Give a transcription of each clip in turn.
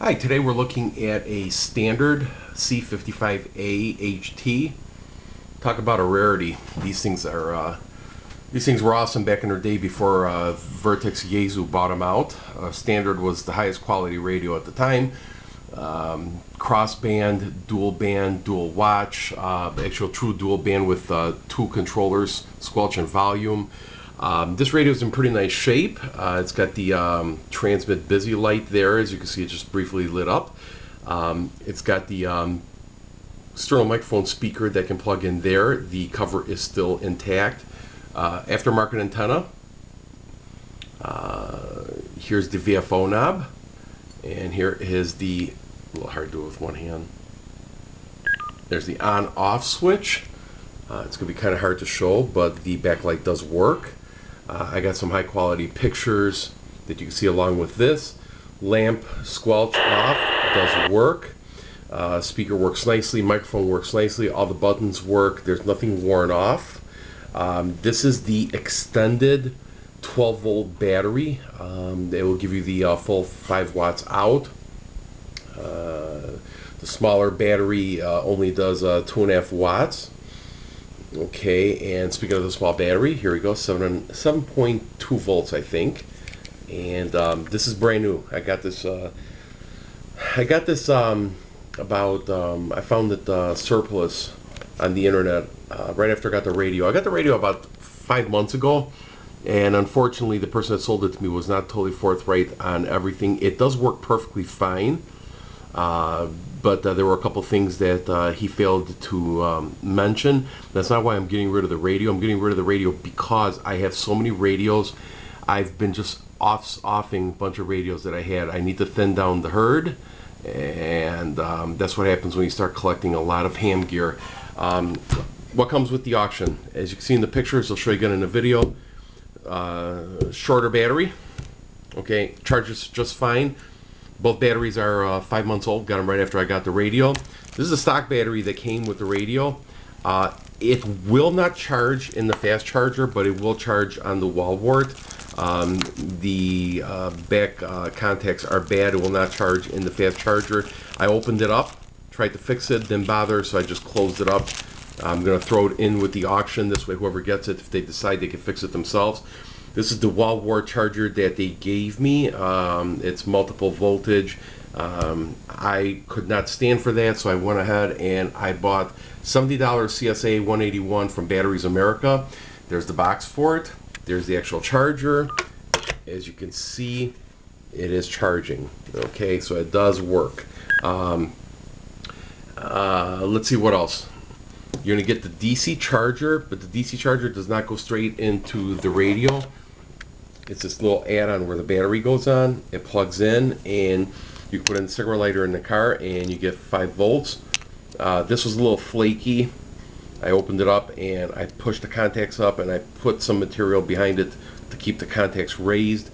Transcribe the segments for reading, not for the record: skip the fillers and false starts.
Hi, today we're looking at a standard C55A HT. Talk about a rarity. These things were awesome back in their day before Vertex Yaesu bought them out. Standard was the highest quality radio at the time. Crossband, dual band, dual watch, actual true dual band with two controllers, squelch and volume. This radio is in pretty nice shape. It's got the transmit busy light there. As you can see, it just briefly lit up. It's got the external microphone speaker that can plug in there. The cover is still intact. Aftermarket antenna. Here's the VFO knob. And here is the, a little hard to do with one hand. There's the on-off switch. It's going to be kind of hard to show, but the backlight does work. I got some high quality pictures that you can see along with this. Lamp squelch off does work. Speaker works nicely, microphone works nicely, all the buttons work, there's nothing worn off. This is the extended 12 volt battery. It will give you the full 5 watts out. The smaller battery only does 2.5 watts. Okay, and speaking of the small battery, here we go, 7.2 volts, I think. And this is brand new. I got this I found it surplus on the internet right after I got the radio. I got the radio about 5 months ago, and unfortunately the person that sold it to me was not totally forthright on everything. It does work perfectly fine, but there were a couple things that he failed to mention. That's not why I'm getting rid of the radio. I'm getting rid of the radio because I have so many radios. I've been just offing a bunch of radios that I had. I need to thin down the herd, and that's what happens when you start collecting a lot of ham gear. What comes with the auction? As you can see in the pictures, I'll show you again in the video. Shorter battery, okay, charges just fine. Both batteries are 5 months old. Got them right after I got the radio. This is a stock battery that came with the radio. It will not charge in the fast charger, but it will charge on the wall wart. The back contacts are bad. It will not charge in the fast charger. I opened it up, tried to fix it, didn't bother, so I just closed it up. I'm going to throw it in with the auction. This way, whoever gets it, if they decide they can fix it themselves. This is the wall wart charger that they gave me. It's multiple voltage. I could not stand for that, so I went ahead and I bought $70 CSA 181 from Batteries America. There's the box for it. There's the actual charger. As you can see, it is charging. Okay, so it does work. Let's see what else. You're going to get the DC charger, but the DC charger does not go straight into the radio. It's this little add-on where the battery goes on, it plugs in, and you put in the cigarette lighter in the car and you get 5 volts. This was a little flaky. I opened it up and I pushed the contacts up and I put some material behind it to keep the contacts raised.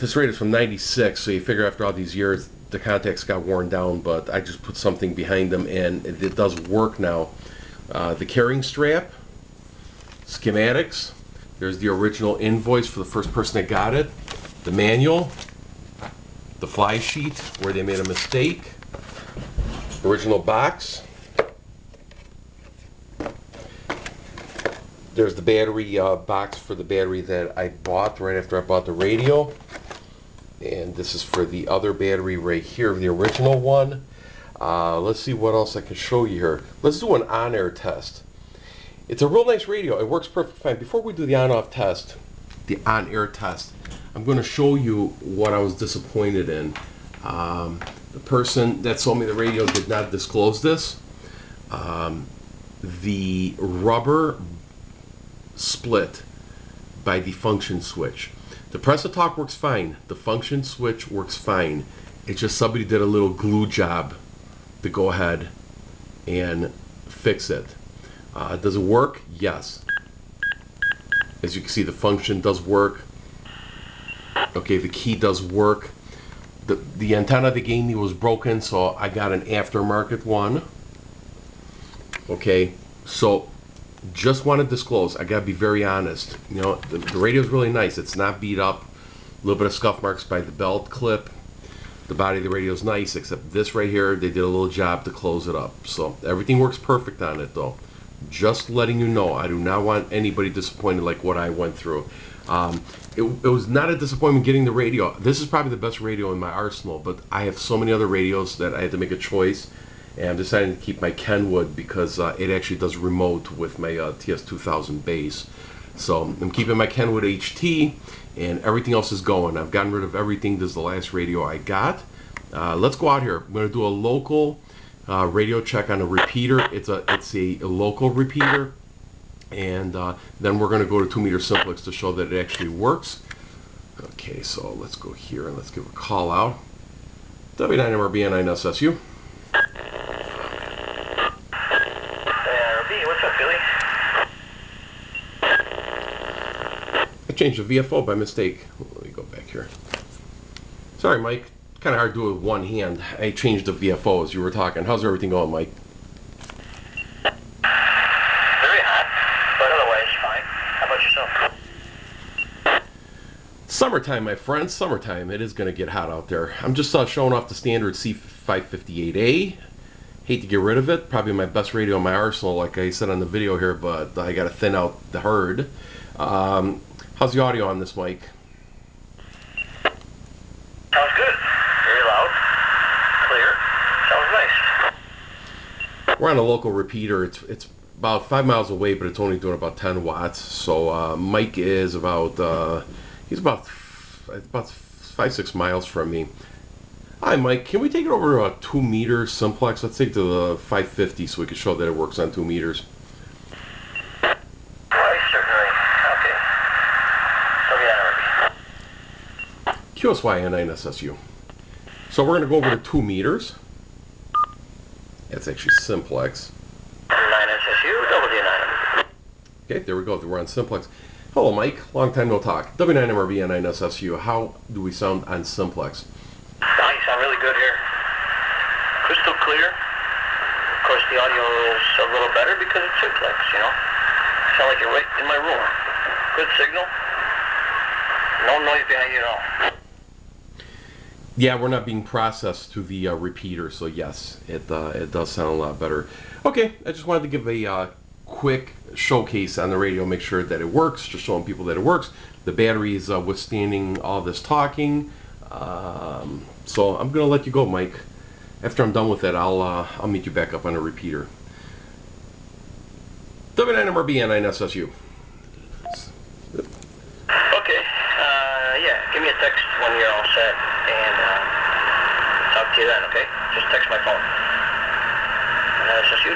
This radio is from '96, so you figure after all these years the contacts got worn down, but I just put something behind them and it does work now. The carrying strap, schematics, there's the original invoice for the first person that got it, the manual, the fly sheet where they made a mistake, original box, there's the battery box for the battery that I bought right after I bought the radio. And this is for the other battery right here, the original one. Let's see what else I can show you here. Let's do an on-air test. It's a real nice radio. It works perfectly fine. Before we do the on-off test, the on-air test, I'm going to show you what I was disappointed in. The person that sold me the radio did not disclose this. The rubber split by the function switch. The press to talk works fine. The function switch works fine. It's just somebody did a little glue job to go ahead and fix it. Does it work? Yes. As you can see, the function does work. Okay, the key does work. The antenna they gave me was broken, so I got an aftermarket one. Okay, so just want to disclose, I gotta be very honest, you know, the radio is really nice. It's not beat up, a little bit of scuff marks by the belt clip. The body of the radio is nice, except this right here, they did a little job to close it up. So everything works perfect on it though. Just letting you know, I do not want anybody disappointed like what I went through. It was not a disappointment getting the radio. This is probably the best radio in my arsenal, but I have so many other radios that I had to make a choice, and I'm deciding to keep my Kenwood because it actually does remote with my TS 2000 bass. So I'm keeping my Kenwood HT, and everything else is going. I've gotten rid of everything. This is the last radio I got. Let's go out here. I'm going to do a local radio check on a repeater. It's a local repeater, and then we're going to go to 2-meter simplex to show that it actually works. Okay, so let's go here and let's give a call out. W9MRBN9SSU. RB, what's up, Billy? I changed the VFO by mistake. Let me go back here. Sorry, Mike. Kind of hard to do it with one hand. I changed the VFO as you were talking. How's everything going, Mike? Very hot, but otherwise fine. How about yourself? Summertime, my friends. Summertime. It is going to get hot out there. I'm just showing off the standard C558A. Hate to get rid of it. Probably my best radio in my arsenal, like I said on the video here, but I got to thin out the herd. How's the audio on this, Mike? Sounds good. Very loud, clear. Sounds nice. We're on a local repeater. It's about 5 miles away, but it's only doing about 10 watts. So Mike is about he's about 5-6 miles from me. Hi, Mike. Can we take it over to a 2-meter simplex? Let's take it to the 550 so we can show that it works on 2 meters. Right, certainly. Okay. QSYN9SSU. So we're going to go over to 2 meters. That's actually simplex. 9SSU, W9. Okay, there we go. We're on simplex. Hello, Mike. Long time no talk. W9MRBN9SSU. How do we sound on simplex? Good here. Crystal clear. Of course, the audio is a little better because it's simplex, you know. I sound like you're right in my room. Good signal. No noise behind you at all. Yeah, we're not being processed to the repeater, so yes, it does sound a lot better. Okay, I just wanted to give a quick showcase on the radio, make sure that it works, just showing people that it works. The battery is withstanding all this talking. So I'm gonna let you go, Mike. After I'm done with that, I'll meet you back up on a repeater. W9MRBN9SSU. Okay. Yeah. Give me a text when you're all set, and talk to you then. Okay. Just text my phone. SSU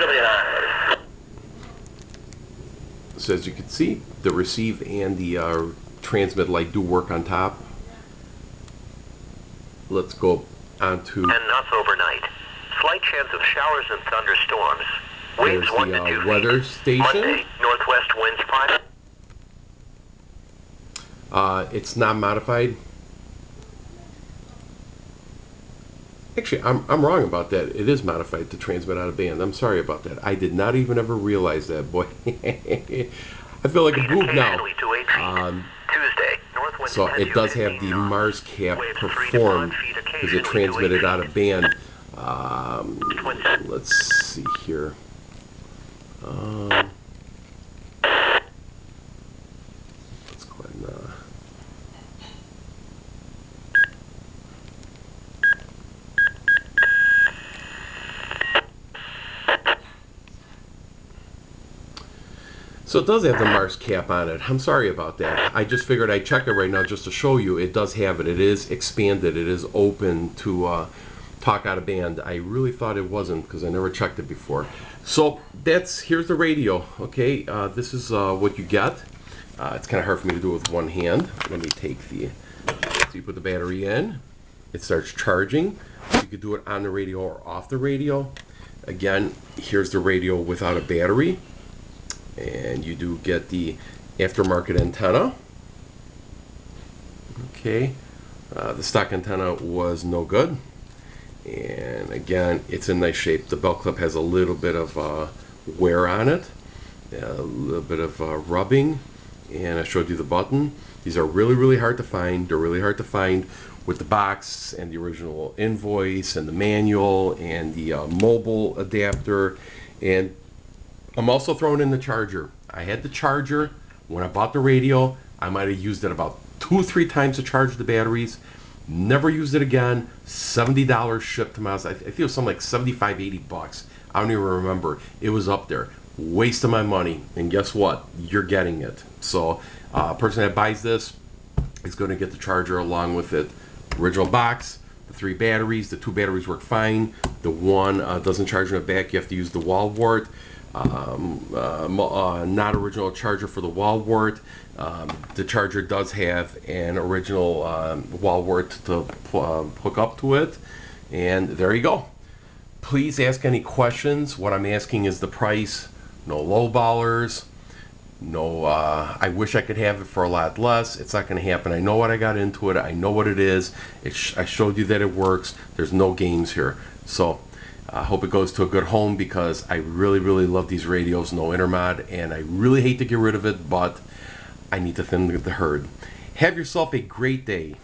W9. So as you can see, the receive and the transmit light do work on top. Let's go on to... Enough overnight. Slight chance of showers and thunderstorms. Winds 1 to 2 feet. Weather station. Monday, northwest winds 5. It's not modified. Actually, I'm wrong about that. It is modified to transmit out of band. I'm sorry about that. I did not even ever realize that, boy. I feel like a boob now. So it does have the MARS cap perform because it transmitted out of band. Let's see here. Let's go ahead and so it does have the MARS cap on it. I'm sorry about that. I just figured I'd check it right now just to show you. It does have it. It is expanded. It is open to talk out of band. I really thought it wasn't because I never checked it before. So here's the radio. Okay, this is what you get. It's kind of hard for me to do with one hand. Let me take the... So you put the battery in. It starts charging. You could do it on the radio or off the radio. Again, here's the radio without a battery. And you do get the aftermarket antenna. Okay, the stock antenna was no good, and again, it's in nice shape. The belt clip has a little bit of wear on it, a little bit of rubbing, and I showed you the button. These are really, really hard to find. They're really hard to find with the box and the original invoice and the manual and the mobile adapter. And I'm also throwing in the charger. I had the charger when I bought the radio. I might have used it about 2 or 3 times to charge the batteries. Never used it again. $70 shipped to miles. I think it was something like 75, 80 bucks. I don't even remember. It was up there. Waste of my money. And guess what? You're getting it. So a person that buys this is going to get the charger along with it. Original box, the 3 batteries. The 2 batteries work fine. The one doesn't charge in the back. You have to use the wall wart. Not original charger for the wall wart. The charger does have an original wall wart to hook up to it. And there you go. Please ask any questions. What I'm asking is the price. No low ballers. No, I wish I could have it for a lot less. It's not going to happen. I know what I got into it. I know what it is. I showed you that it works. There's no games here. So I hope it goes to a good home, because I really, really love these radios, no intermod, and I really hate to get rid of it, but I need to thin the herd. Have yourself a great day.